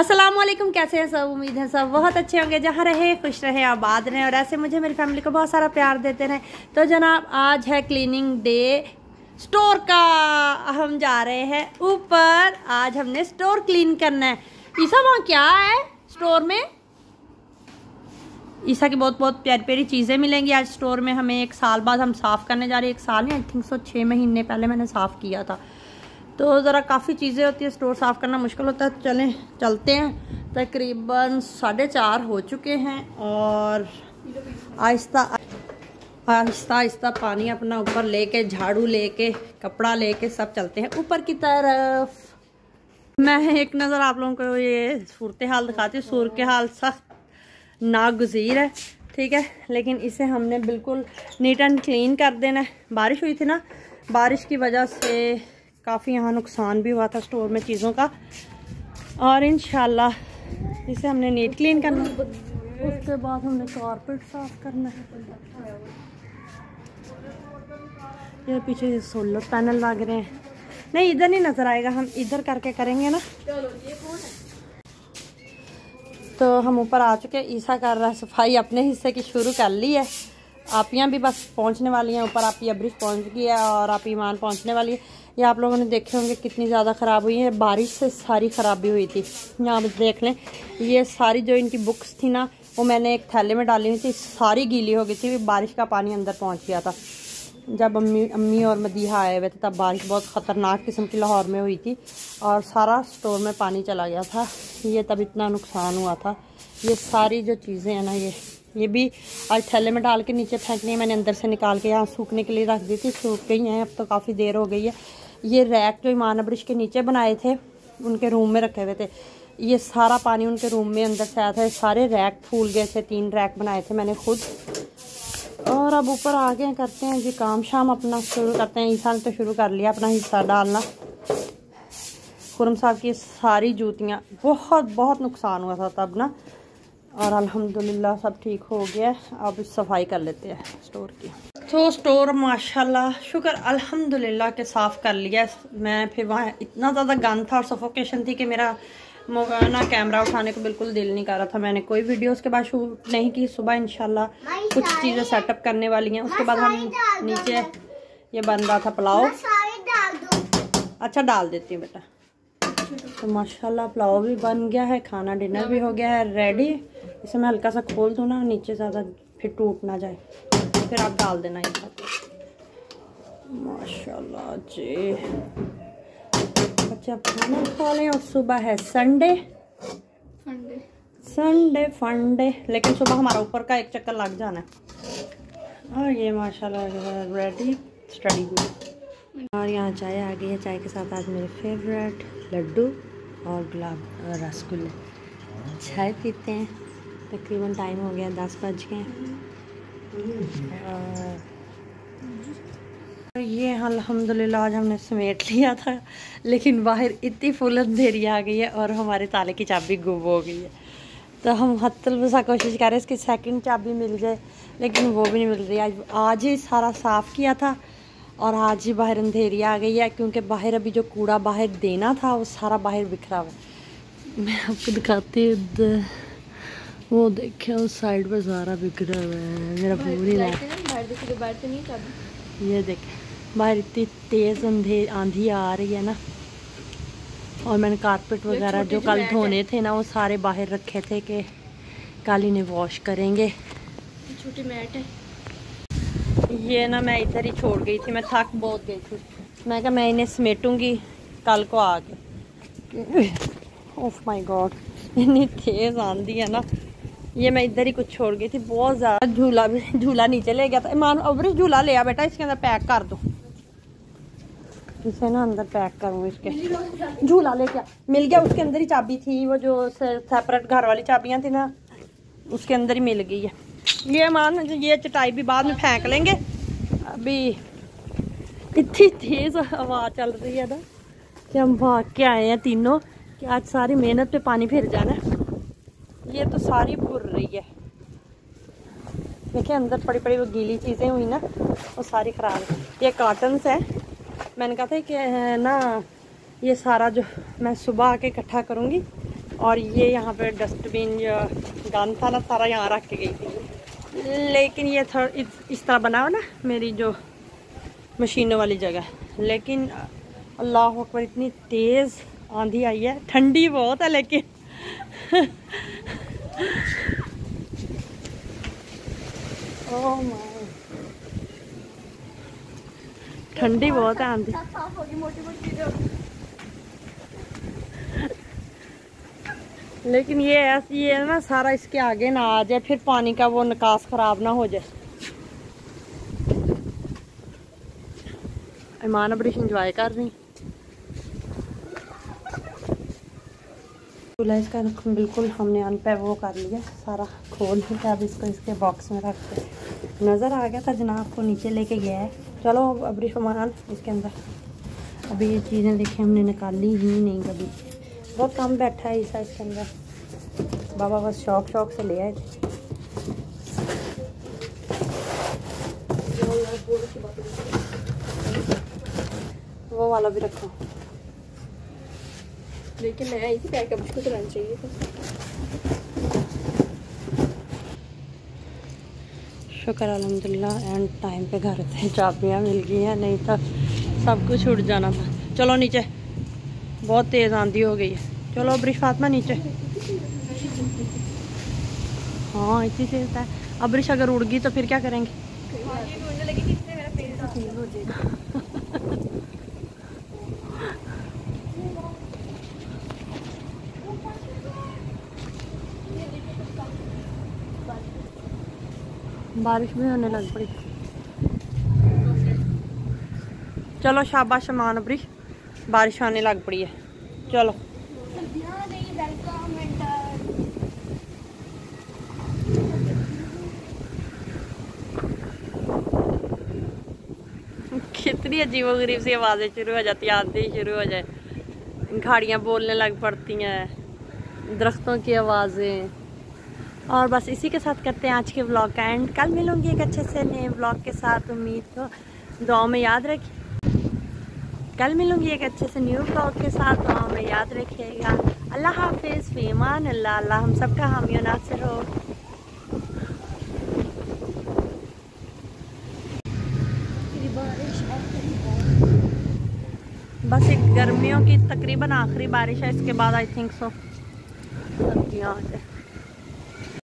अस्सलामुअलैकुम, कैसे हैं सब? उम्मीद है सब बहुत अच्छे होंगे, जहाँ रहे खुश रहे आबाद रहें और ऐसे मुझे मेरी फैमिली को बहुत सारा प्यार देते रहें। तो जनाब आज है क्लीनिंग डे स्टोर का, हम जा रहे हैं ऊपर। आज हमने स्टोर क्लीन करना है। ईसा वहाँ क्या है स्टोर में? ईसा की बहुत बहुत प्यारी प्यारी चीज़ें मिलेंगी आज स्टोर में। हमें एक साल बाद हम साफ़ करने जा रहे हैं, एक साल नहीं आई थिंक सो 6 महीने पहले मैंने साफ़ किया था। तो ज़रा काफ़ी चीज़ें होती है, स्टोर साफ़ करना मुश्किल होता है। चलें चलते हैं। तकरीबन 4:30 हो चुके हैं और आहिस्ता आहिस्ता आहिस्ता पानी अपना ऊपर लेके, झाड़ू लेके, कपड़ा लेके सब चलते हैं ऊपर की तरफ। मैं एक नज़र आप लोगों को ये सूरत हाल दिखाती हूँ। सूरत हाल सख्त नागुज़ीर है, ठीक है, लेकिन इसे हमने बिल्कुल नीट एंड क्लीन कर देना है। बारिश हुई थी ना, बारिश की वजह से काफ़ी यहाँ नुकसान भी हुआ था स्टोर में चीज़ों का, और इंशाल्लाह इसे हमने नीट क्लीन करना है। उसके बाद हमने कारपेट साफ करना है। ये पीछे सोलर पैनल लग रहे हैं, नहीं इधर नहीं नज़र आएगा, हम इधर करके करेंगे ना। तो हम ऊपर आ चुके हैं। ईसा कर रहा है सफाई, अपने हिस्से की शुरू कर ली है। आपियाँ भी बस पहुंचने वाली हैं ऊपर। आपकी अब्रिज पहुंच गई है और आप ईमान पहुंचने वाली है। ये आप लोगों ने देखे होंगे कितनी ज़्यादा ख़राब हुई है, बारिश से सारी ख़राबी हुई थी। यहाँ देख लें, ये सारी जो इनकी बुक्स थी ना वो मैंने एक थैले में डाली हुई थी, सारी गीली हो गई थी, बारिश का पानी अंदर पहुँच गया था। जब अम्मी और मदीहा आए हुए थे तब बारिश बहुत ख़तरनाक किस्म की लाहौर में हुई थी और सारा स्टोर में पानी चला गया था, ये तब इतना नुकसान हुआ था। ये सारी जो चीज़ें हैं ना, ये भी आज थैले में डाल के नीचे फेंकनी है, मैंने अंदर से निकाल के यहाँ सूखने के लिए रख दी थी, सूख गई हैं, अब तो काफ़ी देर हो गई है। ये रैक जो ईमान अब्रिश के नीचे बनाए थे उनके रूम में रखे हुए थे, ये सारा पानी उनके रूम में अंदर से आया था, सारे रैक फूल गए थे। 3 रैक बनाए थे मैंने खुद। और अब ऊपर आ गए, करते हैं जी काम शाम अपना शुरू करते हैं। ईसा ने तो शुरू कर लिया अपना हिस्सा डालना। खुरम साहब की सारी जूतियाँ, बहुत बहुत नुकसान हुआ था तब ना, और अल्हम्दुलिल्लाह सब ठीक हो गया। अब सफाई कर लेते हैं स्टोर की। तो स्टोर माशाल्लाह शुक्र अल्हम्दुलिल्लाह के साफ़ कर लिया। मैं फिर वहाँ इतना ज़्यादा गंद था और सफोकेशन थी कि मेरा ना कैमरा उठाने को बिल्कुल दिल नहीं कर रहा था। मैंने कोई वीडियो उसके बाद शूट नहीं की। सुबह इंशाल्लाह कुछ चीज़ें सेटअप करने वाली हैं, उसके बाद हम नीचे ये बन रहा था पुलाव। अच्छा डाल देती हूँ बेटा। तो माशाल्लाह पुलाव भी बन गया है, खाना डिनर भी हो गया है रेडी। इसे मैं हल्का सा खोल दूँ ना नीचे, ज़्यादा फिर टूट ना जाए, फिर आप डाल देना इसमें। माशाल्लाह जी बच्चे अब खाना खा लें और सुबह है संडे फंडे, लेकिन सुबह हमारा ऊपर का एक चक्कर लग जाना है। और ये माशाल्लाह रेडी स्टडी गुड। और यहाँ चाय आ गई है, चाय के साथ आज मेरे फेवरेट लड्डू और गुलाब रसगुल्ले। चाय पीते हैं। तकरीबन टाइम हो गया 10 बज गए। और ये अल्हम्दुलिल्लाह आज हमने समेट लिया था, लेकिन बाहर इतनी फुल अंधेरी आ गई है और हमारे ताले की चाबी गुम हो गई है। तो हम हत्तलबसा कोशिश कर रहे हैं इसकी 2nd चाबी मिल जाए, लेकिन वो भी नहीं मिल रही। आज ही सारा साफ़ किया था और आज ही बाहर अंधेरी आ गई है, क्योंकि बाहर अभी जो कूड़ा बाहर देना था वो सारा बाहर बिखरा हुआ। मैं आपको दिखाती हूँ, वो देखे उस साइड पर सारा बिखरा हुआ है। मेरा पूरी ये देखें, बाहर इतनी तेज़ आंधी आ रही है ना। और मैंने कारपेट वगैरह जो कल धोने थे ना वो सारे बाहर रखे थे कि कल इन्हें वॉश करेंगे। छोटी मैट है ये ना, मैं इधर ही छोड़ गई थी, मैं थक बहुत गई थी। मैं कहा मैं इन्हें समेटूंगी कल को आके। ओह माय गॉड, इतनी तेज़ आंधी है ना। ये मैं इधर ही कुछ छोड़ गई थी, बहुत ज़्यादा झूला नीचे ले गया था। ईमान अब्रिश झूला ले आ बेटा, इसके अंदर पैक कर दो, इसे ना अंदर पैक करूँ। इसके झूला ले क्या मिल गया, उसके अंदर ही चाबी थी, वो जो सेपरेट घर वाली चाबियाँ थी ना उसके अंदर ही मिल गई है। ये मान ये चटाई भी बाद में फेंक लेंगे, अभी इतनी तेज़ हवा चल रही है ना कि हम भाग के आए हैं तीनों कि आज सारी मेहनत पे पानी फिर जाना है। ये तो सारी भुर रही है, देखिए अंदर बड़ी बड़ी वो गीली चीज़ें हुई ना वो सारी ख़राब है। ये कार्टन्स है, मैंने कहा था कि ना ये सारा जो मैं सुबह आके इकट्ठा करूँगी और ये यहाँ पे डस्टबिन गान था ना, सारा यहाँ रख के गई थी। लेकिन ये थोड़ा इस तरह बनाओ ना, मेरी जो मशीनों वाली जगह। लेकिन अल्लाह अकबर, इतनी तेज़ आंधी आई है, ठंडी बहुत है लेकिन ओह माय, ठंडी बहुत है आंधी। लेकिन ये ऐसी है ना, सारा इसके आगे ना आ जाए, फिर पानी का वो निकास ख़राब ना हो जाए। ईमान बड़ी इंजॉय कर रही। चूल्हा इसका बिल्कुल हमने अनपे वो कर लिया, सारा खोल के अब इसको इसके बॉक्स में रखते हैं। नज़र आ गया था जनाब को, नीचे लेके गया है। चलो अब सामान इसके अंदर, अभी ये चीज़ें देखिए हमने निकाली ही नहीं कभी, बहुत कम बैठा है ईसा इसके अंदर। बाबा बस शौक शौक से ले आए थे। वो वाला भी रखो, लेकिन मैं आई थी पैक अब इसको चलाना चाहिए था। शुक्र अल्हम्दुलिल्लाह एंड टाइम पे घर से चाबियाँ मिल गई हैं, नहीं तो सब कुछ उड़ जाना था। चलो नीचे, बहुत तेज़ आंधी हो गई है। चलो अब्रिश फातिमा नीचे। हाँ इतनी तेज था। अब्रिश अगर उड़ गई तो फिर क्या करेंगे? बारिश भी होने लग पड़ी। चलो शाबाश अमान अब्रिश, बारिश आने लग पड़ी है। चलो कितनी अजीबोगरीब सी आवाज़ें शुरू हो जाती है, आंधी शुरू हो जाए, गाड़ियाँ बोलने लग पड़ती हैं, दरख्तों की आवाज़ें। और बस इसी के साथ करते हैं आज के व्लॉग का एंड। कल मिलूंगी एक अच्छे से नए व्लॉग के साथ, उम्मीद को दुआओं में याद रखिए। कल मिलूंगी एक अच्छे से न्यू व्लॉग के साथ, दुआओं में याद रखिएगा। अल्लाह हाफिज़, फी अमान अल्लाह। अल्लाह हम सब का हामी और नासिर हो। बस एक गर्मियों की तकरीबन आखिरी बारिश है, इसके बाद आई थिंक सो सर्दियाँ आ जाए।